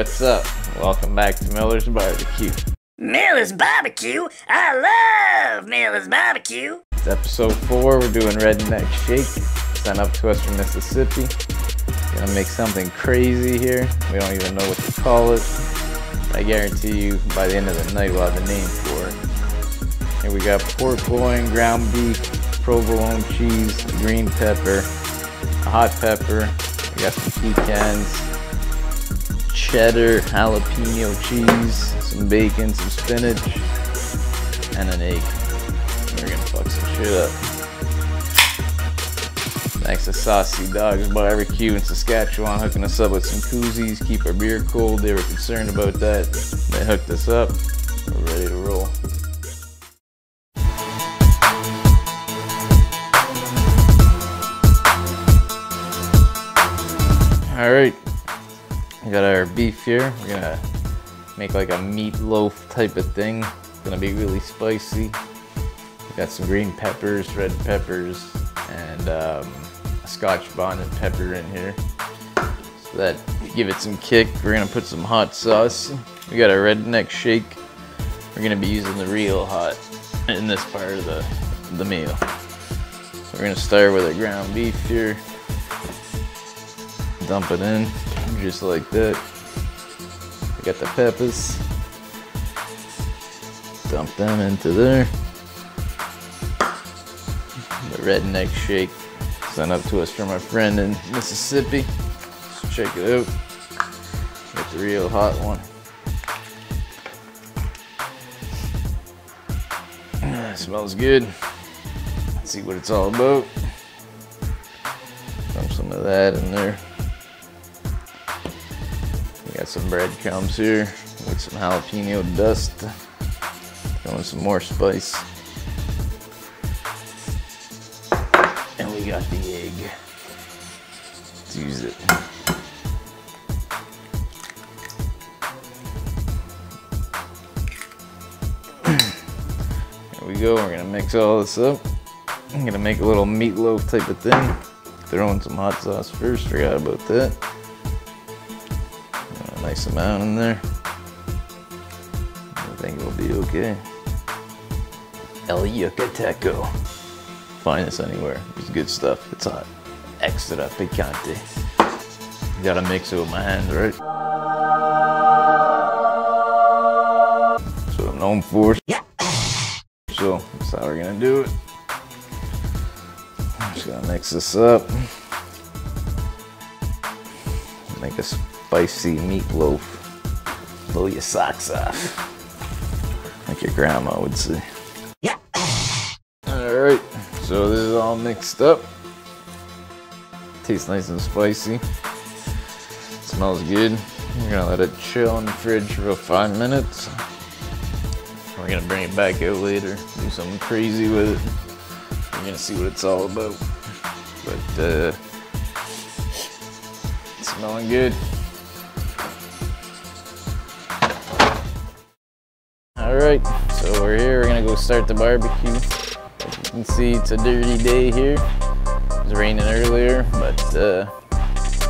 what's up? Welcome back to Miller's Barbecue. Miller's Barbecue? I love Miller's Barbecue! It's episode 4, we're doing Redneck Shake. Sent up to us from Mississippi. Gonna make something crazy here. We don't even know what to call it. I guarantee you, by the end of the night, we'll have a name for it. Here we got pork loin, ground beef, provolone cheese, green pepper, a hot pepper. We got some pecans, cheddar, jalapeno cheese, some bacon, some spinach, and an egg. We're gonna fuck some shit up. Thanks to Saucy Dog's Barbecue in Saskatchewan hooking us up with some koozies, keep our beer cold. They were concerned about that. They hooked us up. We're ready to roll. Alright, we got our beef here. We're gonna make like a meatloaf type of thing. It's gonna be really spicy. We got some green peppers, red peppers, and a Scotch bonnet pepper in here. So that give it some kick. We're gonna put some hot sauce. We got our redneck shake. We're gonna be using the real hot in this part of the meal. So we're gonna start with our ground beef here. Dump it in, just like that. We got the peppers. Dump them into there. The redneck shake sent up to us from our friend in Mississippi. So check it out. Got the real hot one. It smells good. Let's see what it's all about. Dump some of that in there. Got some breadcrumbs here with some jalapeno dust. Throwing some more spice. And we got the egg. Let's use it. There we go, we're gonna mix all this up. I'm gonna make a little meatloaf type of thing. Throw in some hot sauce first, forgot about that. Nice amount in there. I think it'll be okay. El Yucateco. Find this anywhere. It's good stuff. It's hot. Extra picante. You gotta mix it with my hands, right? That's what I'm known for. Yeah. So that's how we're gonna do it. I'm just gonna mix this up. Make us. Spicy meatloaf, blow your socks off, like your grandma would say. Yeah. All right, so this is all mixed up. Tastes nice and spicy. Smells good. We're gonna let it chill in the fridge for about 5 minutes. We're gonna bring it back out later, do something crazy with it. We're gonna see what it's all about. But it's smelling good. Alright, so we're here, we're gonna go start the barbecue. As you can see, it's a dirty day here. It was raining earlier, but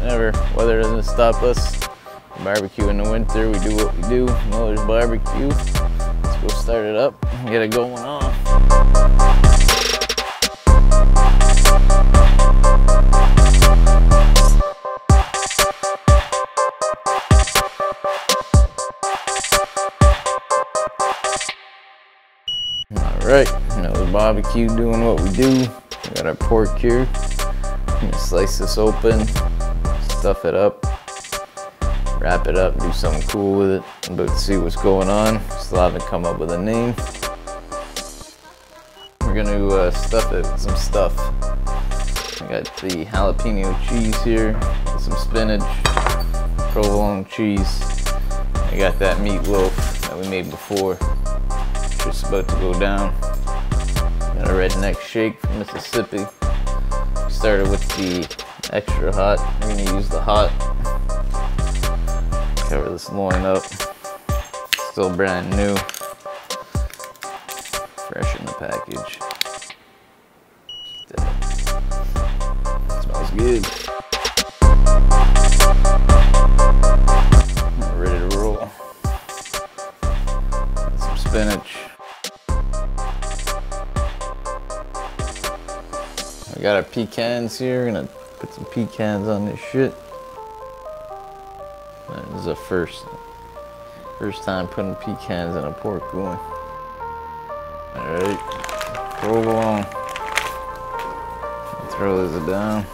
whatever, weather doesn't stop us. We barbecue in the winter, we do what we do. Miller's Barbecue. Let's go start it up and get it going on. Alright, another barbecue doing what we do. We got our pork here. I'm gonna slice this open, stuff it up, wrap it up, do something cool with it. I'm about to see what's going on. Still haven't come up with a name. We're gonna stuff it with some stuff. I got the jalapeno cheese here, with some spinach, provolone cheese. I got that meatloaf that we made before. Just about to go down. Got a redneck shake from Mississippi. We started with the extra hot. We're gonna use the hot. Cover this loin up. Still brand new. Fresh in the package. Smells good. got our pecans here. We're gonna put some pecans on this shit. This is the first time putting pecans in a pork loin. All right, provolone. Throw this down.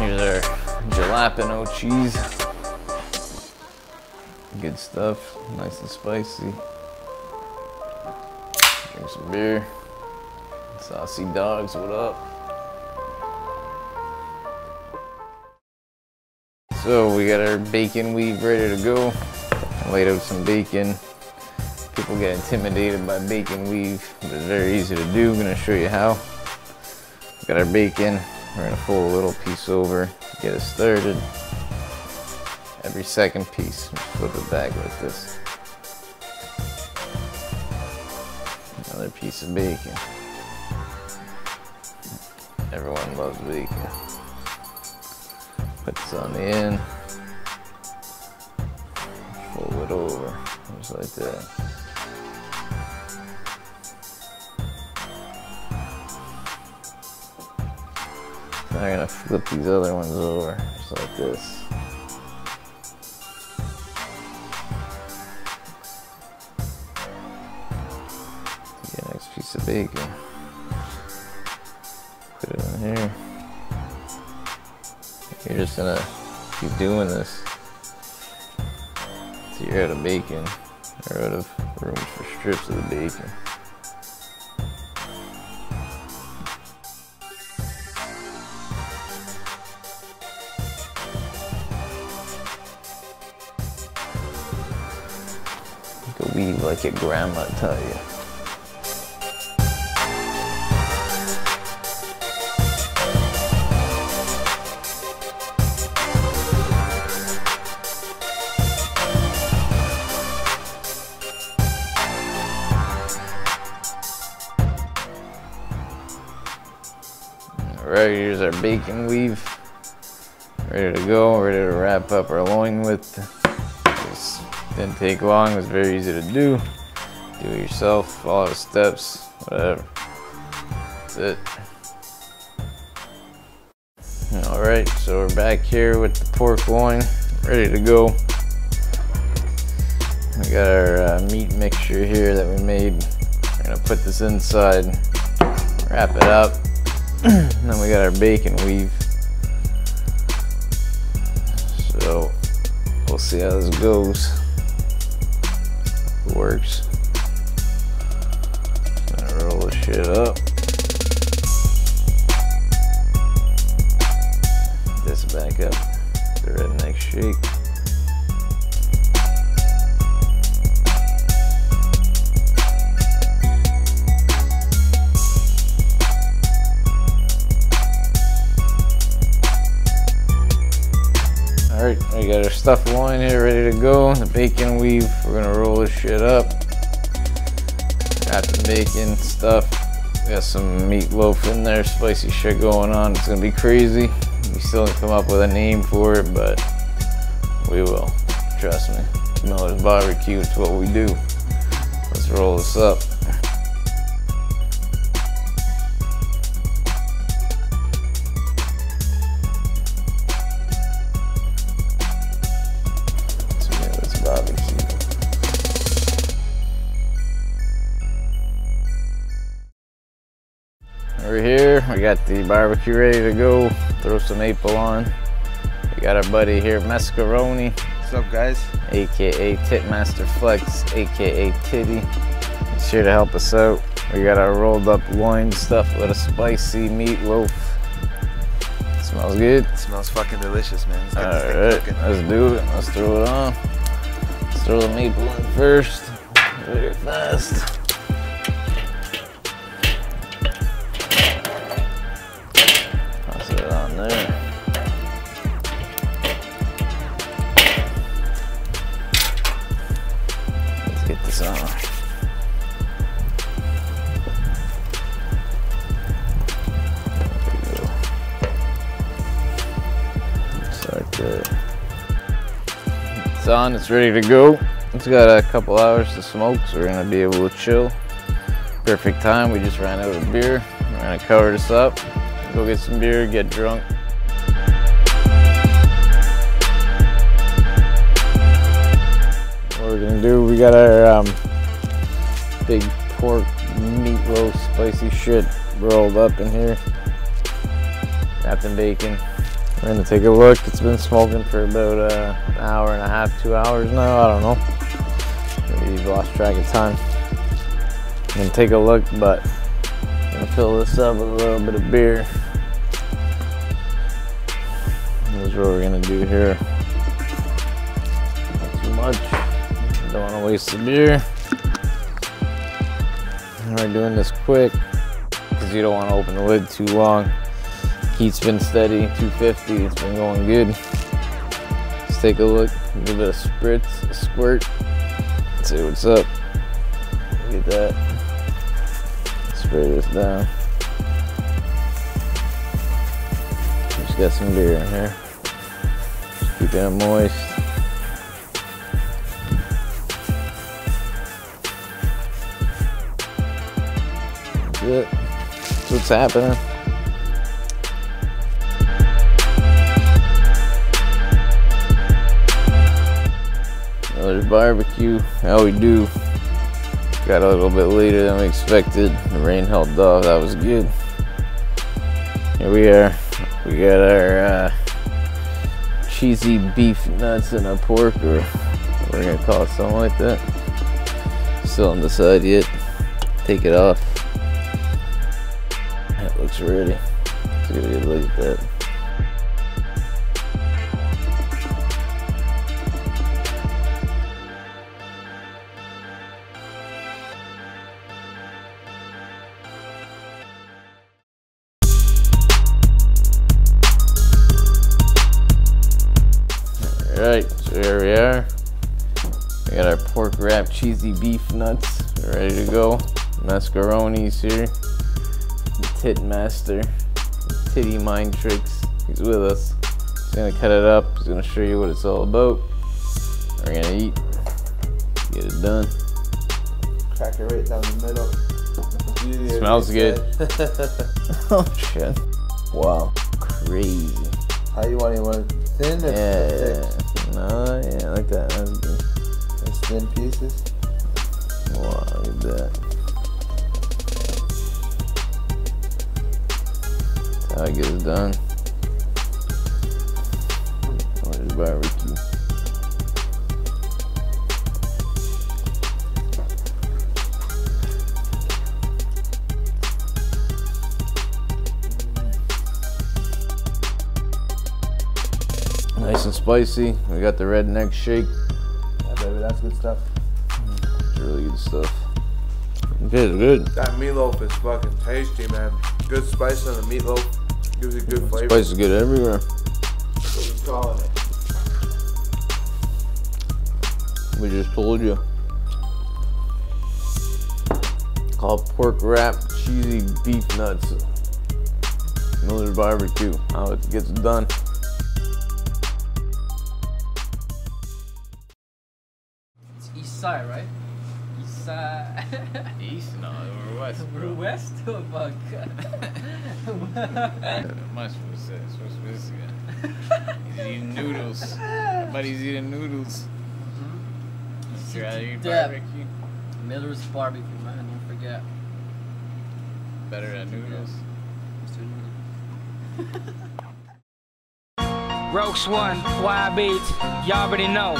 Here's our jalapeno cheese. Good stuff, nice and spicy. Drink some beer. Saucy Dogs, what up? So we got our bacon weave ready to go. Laid out some bacon. People get intimidated by bacon weave, but it's very easy to do. I'm gonna show you how. We got our bacon. We're gonna fold a little piece over to get it started. Every second piece, flip it back like this. Another piece of bacon. Everyone loves bacon. Put this on the end, fold it over, just like that. Now I'm gonna flip these other ones over, just like this. Get the next piece of bacon, put it on here. You're just gonna keep doing this until you're out of bacon, or out of room for strips of the bacon. You can weave like your grandma tell you. Alright, here's our bacon weave, ready to go, ready to wrap up our loin with. This didn't take long, it was very easy to do. Do it yourself, follow the steps, whatever. That's it. Alright, so we're back here with the pork loin, ready to go. We got our meat mixture here that we made. We're gonna put this inside, wrap it up. And then we got our bacon weave, so we'll see how this goes. It works. Just gonna roll this shit up. Put this back up. The Redneck Shake. Alright, we got our stuffed loin here ready to go. The bacon weave, we're gonna roll this shit up. Got the bacon stuff. We got some meatloaf in there, spicy shit going on. It's gonna be crazy. We still didn't come up with a name for it, but we will. Trust me. Miller's Barbecue, it's what we do. Let's roll this up. Over here, we got the barbecue ready to go. Throw some maple on. We got our buddy here, Mascaroni. What's up, guys? AKA Titmaster Flex, AKA Titty. He's here to help us out. We got our rolled up loin stuff with a spicy meatloaf. Smells good. It smells fucking delicious, man. Let's get all right, let's do it. Let's throw it on. Let's throw the maple in first. Very fast. Get this on. It's like that. It's on, it's ready to go. It's got a couple hours to smoke, so we're gonna be able to chill. Perfect time, we just ran out of beer. We're gonna cover this up, go get some beer, get drunk. What we're gonna do, we got our big pork meat roast, spicy shit rolled up in here. Wrapped in bacon. We're gonna take a look. It's been smoking for about an hour and a half, 2 hours now, I don't know. We've lost track of time. I'm gonna take a look, but I'm gonna fill this up with a little bit of beer. This is what we're gonna do here. Not too much. Don't wanna waste the beer. And we're doing this quick, because you don't wanna open the lid too long. Heat's been steady, 250, it's been going good. Let's take a look, a little bit of spritz, a squirt. Let's see what's up. Look at that. Spray this down. Just got some beer in here. Just keeping it moist. That's it. That's what's happening. Miller's Barbecue, how we do. Got a little bit later than we expected. The rain held off, that was good. Here we are. We got our cheesy beef nuts and a pork, or we're gonna call it something like that. Still on the side yet. Take it off. That looks ready. Let's get a good look at that. Alright, so here we are. We got our pork wrap cheesy beef nuts. We're ready to go. Mascaroni's here. The Titmaster. The Titty Mind Tricks. He's with us. He's gonna cut it up. He's gonna show you what it's all about. We're gonna eat. Get it done. Crack it right down the middle. Yeah, smells good. Oh shit. Wow. Crazy. How you want it thin or thick? No, yeah, like that. That's good. Those thin pieces. Wow, look at that. That's how it gets done. Miller's Barbecue. Nice and spicy. We got the Redneck Shake. Yeah, baby, that's good stuff. It's really good stuff. It is good. That meatloaf is fucking tasty, man. Good spice on the meatloaf. Gives it good flavor. Spice is good everywhere. That's what we're calling it. We just told you. It's called pork wrap cheesy beef nuts. Miller's Barbecue. How it gets done. Side, right? East side. East? No, we're west. Bro. We're west? Oh, fuck. Much for this. What's this guy? He's eating noodles. But he's eating noodles. You'd rather eat barbecue? Miller's Barbecue, man. Don't forget. Better than noodles. Roke's One, Wild Beats. Y'all already know.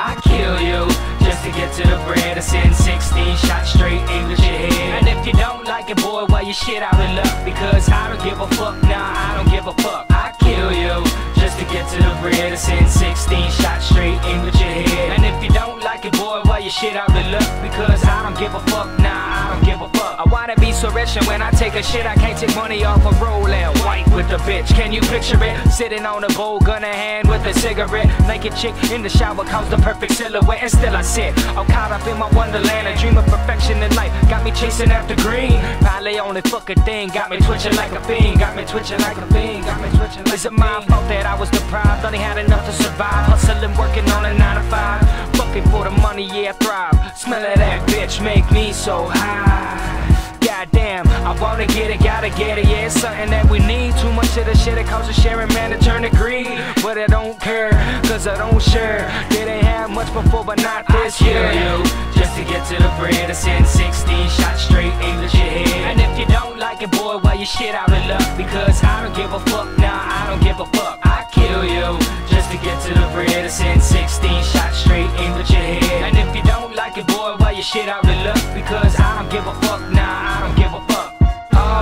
I kill you just to get to the bread. I send 16 shots straight English your head. And if you don't like it, boy, well, you shit out of luck, because I don't give a fuck, nah, I don't give a fuck. I kill you just to get to the bread. I send 16 shots straight English your head. And if you don't like it, boy, well, you shit out of luck, because I don't give a fuck, nah, I don't give a fuck. I wanna be so rich, and when I take a shit, I can't take money off a roll and white with a bitch. Can you picture it? Sitting on a bowl, gun in hand with a cigarette. Naked chick in the shower, cause the perfect silhouette, and still I sit all caught up in my wonderland. A dream of perfection in life got me chasing after green. Probably on that fucking thing, got me twitching like a fiend, got me twitching like a fiend, got me twitching like a fiend. Is it my fault that I was deprived? Only had enough to survive, hustling, working on a 9-to-5. Fucking for the money, yeah, thrive. Smell of that bitch, make me so high. Goddamn, I wanna get it, gotta get it, yeah, it's something that we need. Too much of the shit that causes sharing, man, to turn to greed. But I don't care, cause I don't share. Didn't have much before, but not this year. You, just to get to the bread, I send 16 shots straight, aim at your head. And if you don't like it, boy, well, you shit out of luck. Because I don't give a fuck, nah, I don't give a fuck. I kill you, just to get to the bread, I send 16 shots straight, aim at your head. And if you don't like it, boy, well, you shit out of luck. Because I don't give a fuck, nah, I don't give a fuck.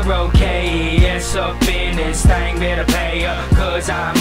R.O.K.E.S. up in this thing, better pay up, cause I'm